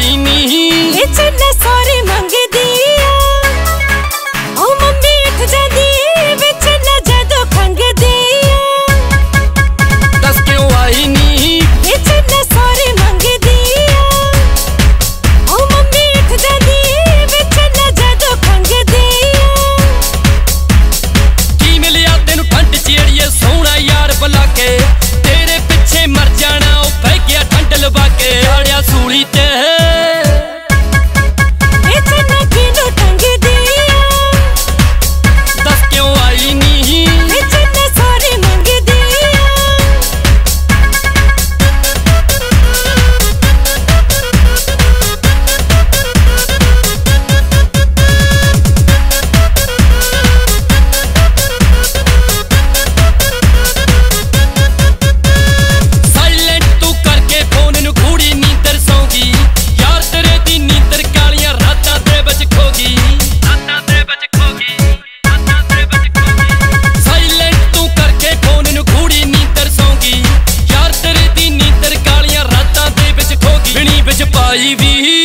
आई नहीं सॉरी मंग दिया ओ मम्मी उठ जा दी विच ना जदों खंग दिया दस क्यों आई नहीं सॉरी मंग दिया ओ मम्मी उठ जा दी विच ना जदों खंग दिया की मिलिया तेनू ठंड चेड़िए सोहना यार बुला के तेरे पिछे मर जाना ओ पै गया ठंड लवा के आड़िया सूली ते आई भी।